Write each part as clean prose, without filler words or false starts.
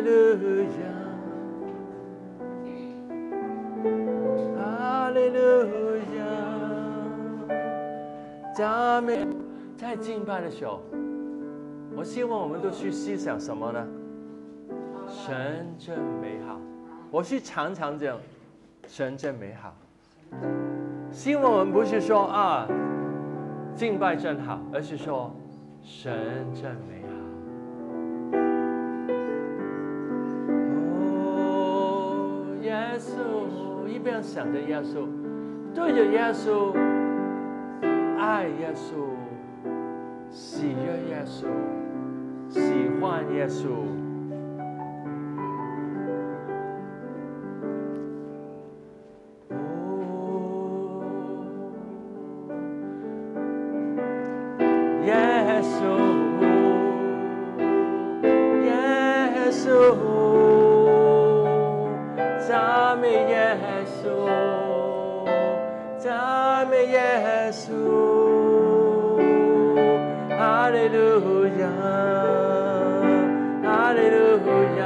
Hallelujah. Hallelujah. 赞美。在敬拜的时候，我希望我们都去思想什么呢？神真美好。我是常常讲，神真美好。希望我们不是说啊，敬拜真好，而是说神真美好。 耶稣一边想着耶稣，对着耶稣，爱耶稣，喜悦耶稣，喜欢耶稣。哦，耶稣，耶稣。 赞美耶稣，赞美耶稣，哈利路亚，哈利路亚，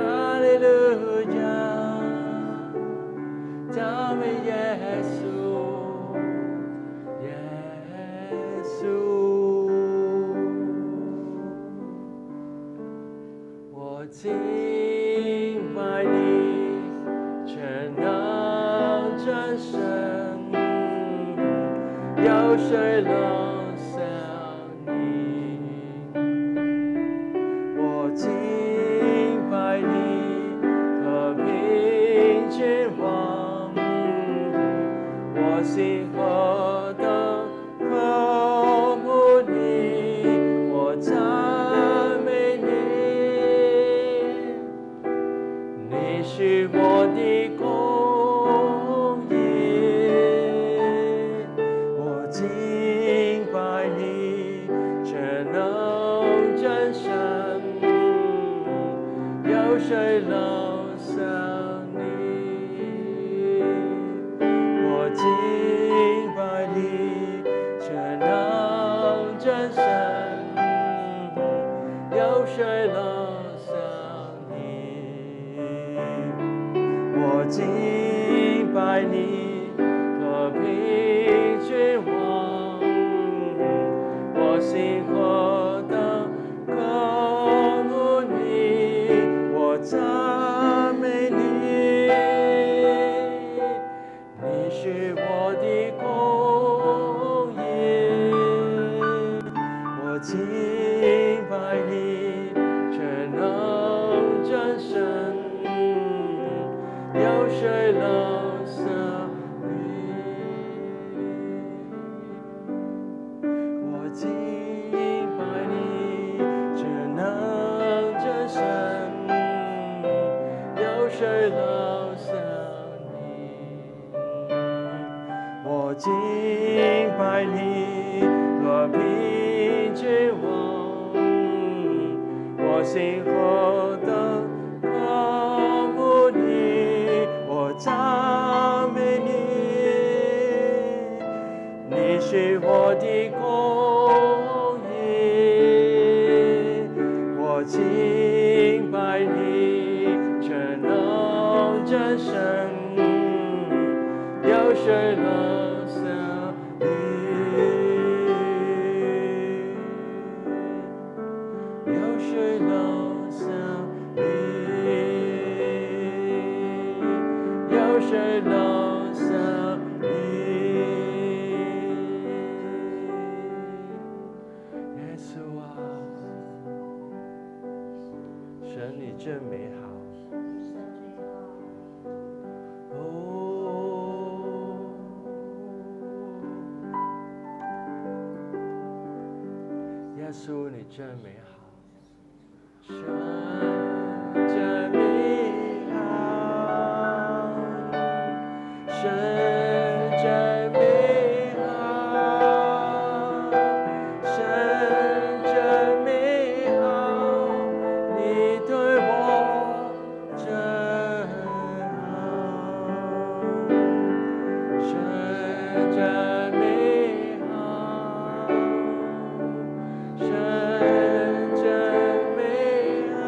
哈利路亚，赞美耶稣，耶稣，我敬。 有谁能像你？我敬拜你，和平君王，我心何等渴慕你，我赞美你，你是我的光。 谁能像你？我敬拜你，全能真神。有谁能像你？我敬拜你，和平君王。我心何等渴慕你。 赞美你，你是我的公义，我敬拜你，全能真神，有谁能像你？我敬拜你，全能真神。 谁能像你？我敬拜你，和平君王。我心何等渴慕你，我赞美你，你是我的公义。我敬拜你。 真神，有谁能像你？有谁能像你？有谁能像你？耶稣啊，神你真美好。 耶稣，你真美好，神真美好，神真美好，神真美好，你对我真好，神真美好。 神真美好。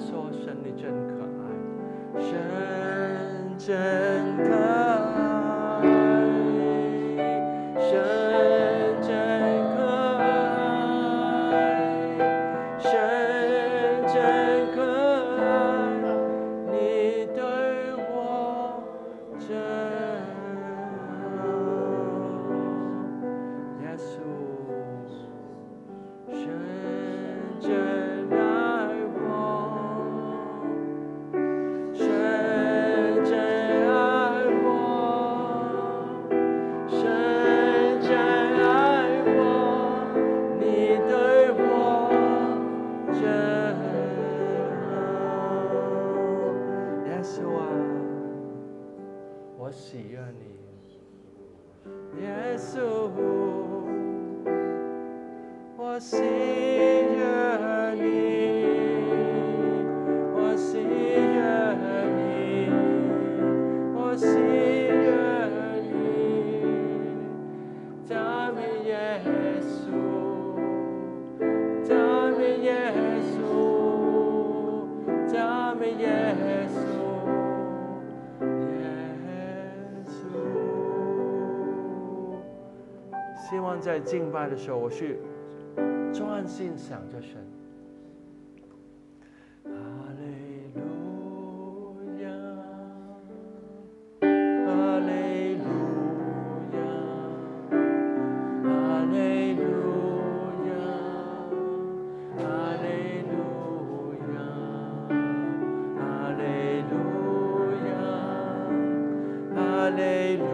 说神你真可爱，神真可爱，神真可爱，神真可爱，你对我真好，耶稣神真。 希望在敬拜的时候，我去专心想着神。哈利路亚，哈利路亚，哈利路亚，哈利路亚，哈利路亚，哈利路亚。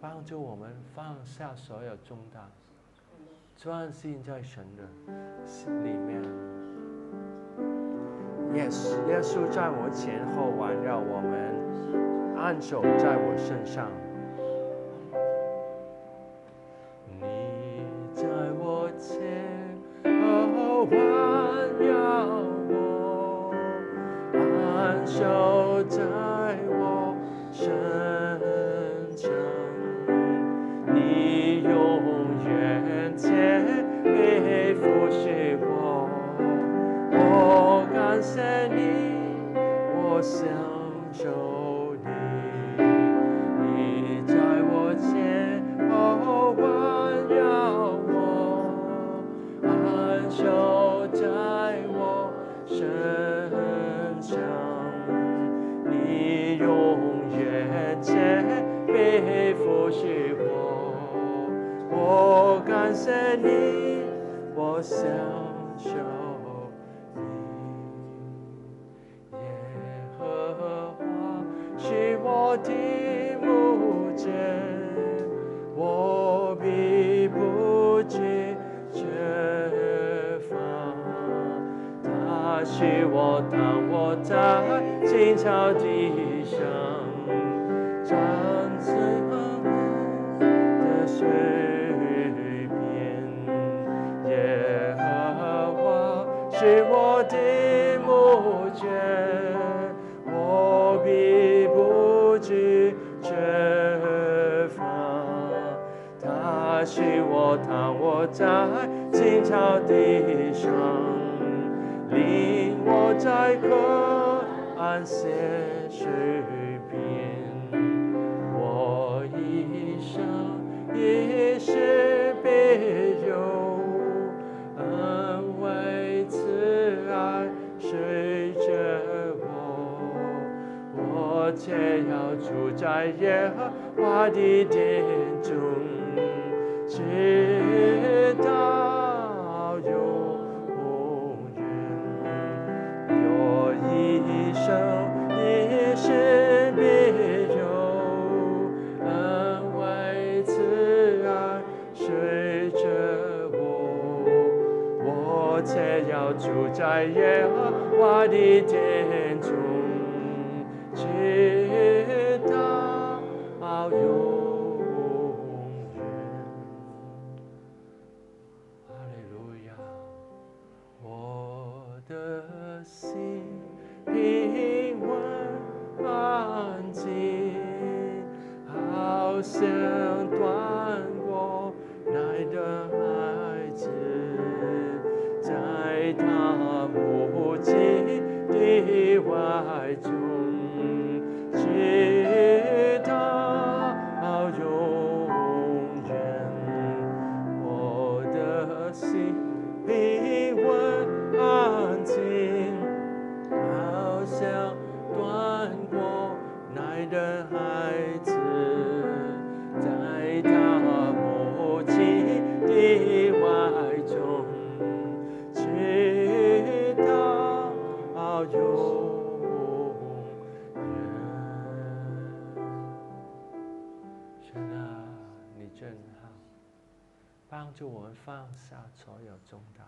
帮助我们放下所有重担，专心在神的里面。耶稣在我前后环绕我们，按手在我身上。你在我前后环绕我，按手在我身上。 你永远谦卑服侍我，我感谢你，我享受你。你在我前后环绕我，安守在我切背负许我，我感谢你，我享受你。耶和华是我的牧者，我必不致缺乏。他是我躺卧在青草地上，长翅膀的水边。耶和华是我的牧者，我必不致缺乏。他是我躺卧在青草地上，领我在可安歇水。一世必有恩惠慈爱随着我，我且要住在耶和华的殿中，直到永远。我一生一世必。且要住在耶和华的殿中，直到永远。哈利路亚！我的心平稳安静，好像断过奶的孩子。在他母亲的怀中，直到永远。我的心平稳安静，好像断过奶的孩子，在他母亲的怀中。神啊，你真好，帮助我们放下所有重担，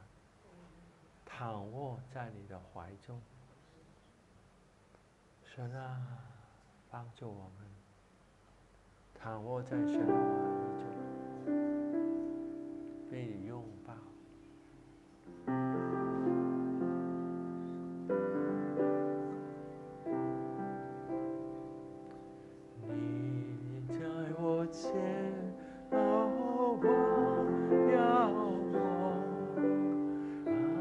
躺卧在你的怀中。神啊，帮助我们躺卧在神的怀中，被你拥抱。前后我仰望，安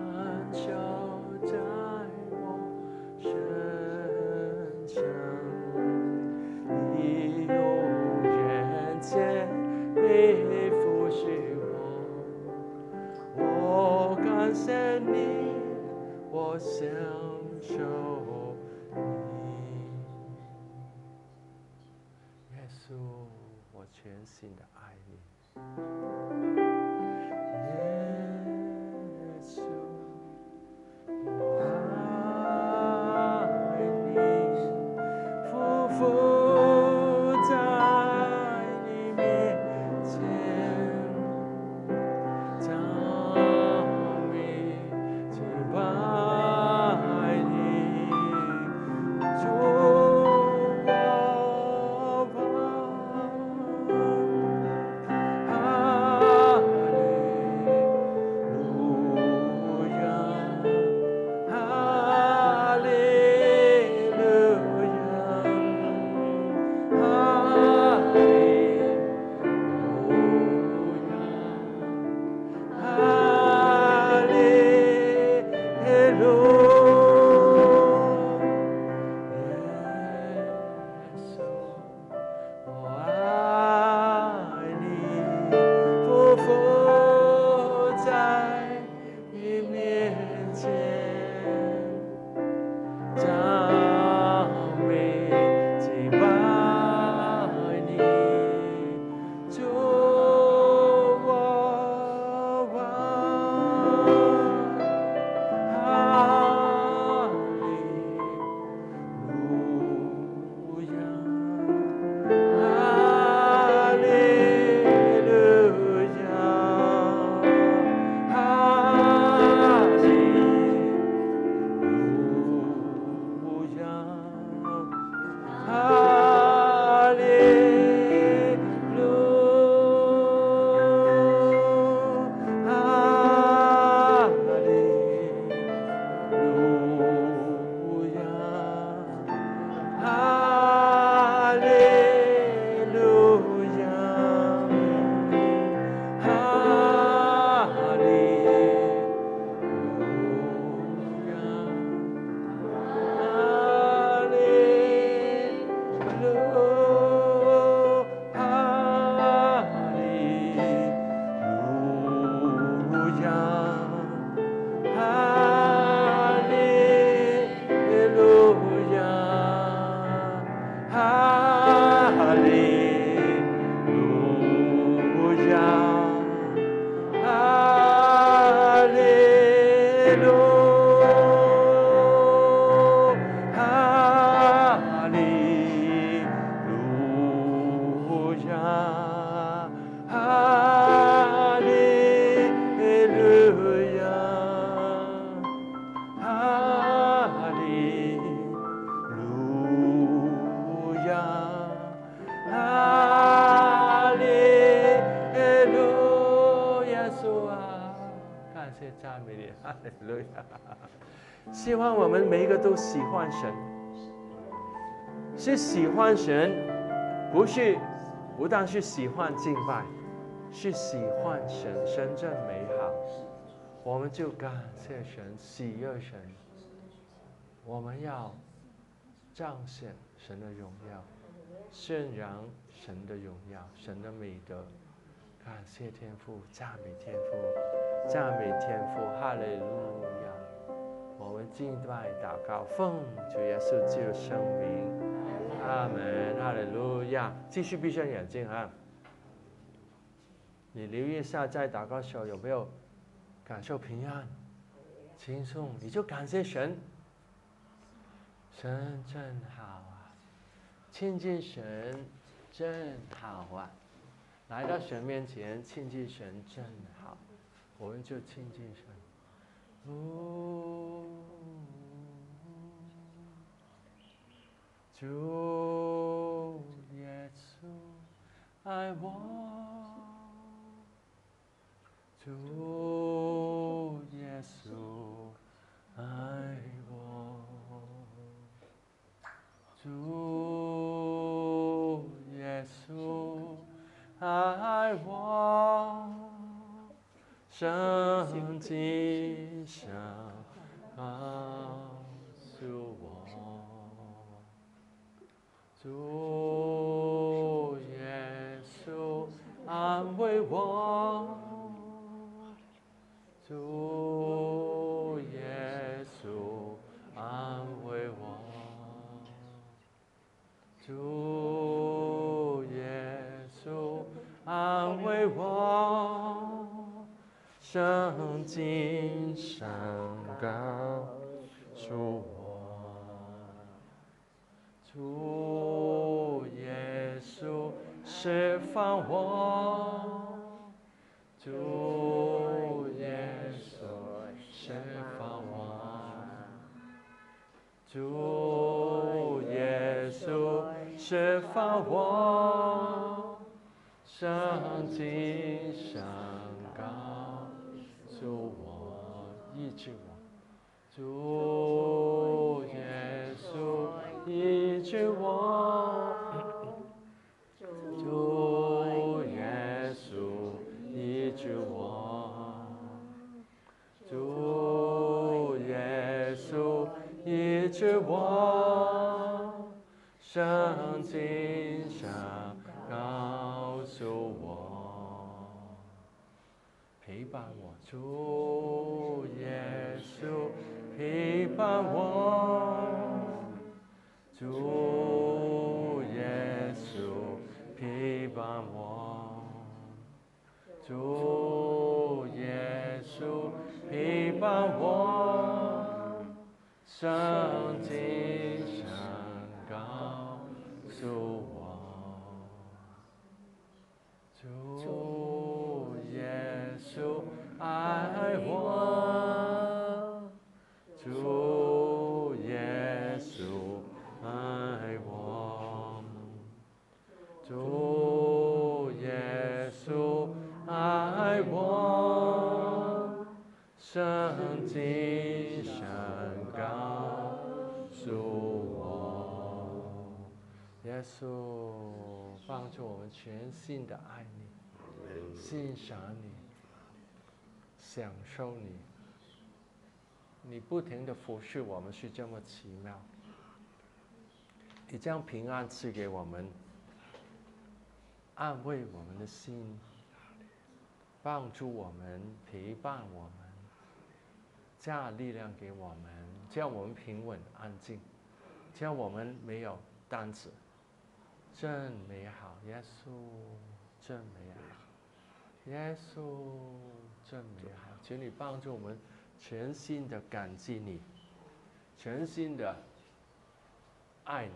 息在我身上，你永远谦卑服侍我，我感谢你，我享受。全心的爱你，耶稣，我爱你，匍匐在你面前，赞美敬拜你，主。赞美敬拜们每一个都喜欢神，是喜欢神，不但是喜欢敬拜，是喜欢神真正美好。我们就感谢神，喜悦神，我们要彰显神的荣耀，宣扬神的荣耀，神的美德。感谢天父，赞美天父，赞美天父，哈利路亚！我们敬拜祷告，奉主耶稣基督圣名，阿门，哈利路亚！继续闭上眼睛啊！你留意一下，在祷告时候有没有感受平安、轻松？你就感谢神，神真好啊！亲近神真好啊！来到神面前，亲近神真好，我们就亲近神。主耶稣爱我，主耶稣爱我，主耶稣爱我，圣经上告诉我，主耶稣安慰我，主耶稣安慰我，主耶稣安慰我，圣经上告诉我，主耶稣释放我，主耶稣释放我，主耶稣释放我。圣经上告诉我，医治我，主耶稣医治我，主耶稣医治我，主耶稣医治我，圣经上告诉我，陪伴我，主耶稣陪伴我，主耶稣陪伴我，主耶稣陪伴我，圣经上告诉我。主耶稣爱我，主耶稣爱我，主耶稣爱我，圣经上告诉我，耶稣。帮助我们全心的爱你，欣赏你，享受你，你不停的服侍我们是这么奇妙，你将平安赐给我们，安慰我们的心，帮助我们，陪伴我们，加力量给我们，叫我们平稳安静，叫我们没有担子。真美好，耶稣真美好，耶稣真美好，请你帮助我们全心的感激你，全心的爱你，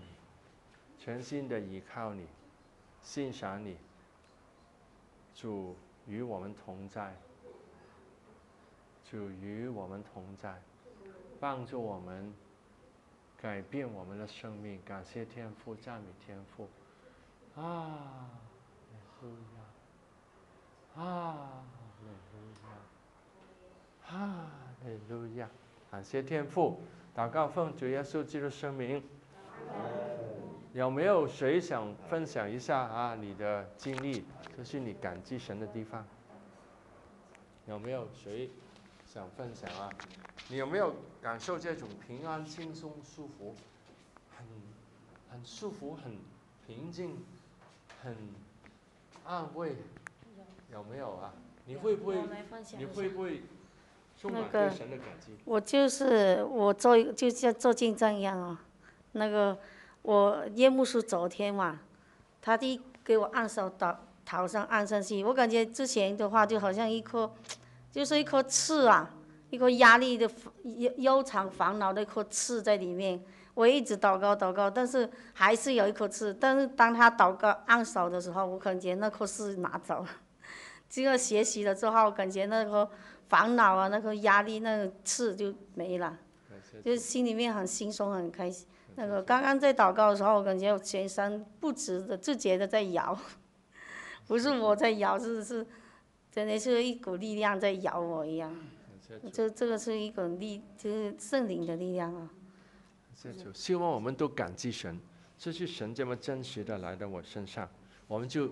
全心的依靠你，欣赏你。主与我们同在，主与我们同在，帮助我们改变我们的生命。感谢天父，赞美天父。啊，耶稣呀！啊，耶稣呀！啊，耶稣呀！感谢天父。祷告奉主耶稣基督圣名。有没有谁想分享一下啊？你的经历，这是你感激神的地方。有没有谁想分享啊？你有没有感受这种平安、轻松、舒服？很舒服，很平静，很安慰。有没有啊？你会不会？那个，我就像做见证一样啊。那个，我叶牧师昨天嘛，他第给我按手按上去，我感觉之前的话就好像一颗，就是一颗刺啊，一颗压力的忧伤烦恼的一颗刺在里面。我一直祷告，但是还是有一颗刺。但是当他祷告按手的时候，我感觉那颗刺拿走了。这个学习了之后，感觉那颗烦恼啊，那个压力，那个刺就没了，就心里面很轻松，很开心。那个刚刚在祷告的时候，我感觉我全身不自的、自觉的在摇，不是我在摇，是真的是一股力量在摇我一样。这个是一股力，就是圣灵的力量啊。希望我们都感激神，这是神这么真实的来到我身上，我们就。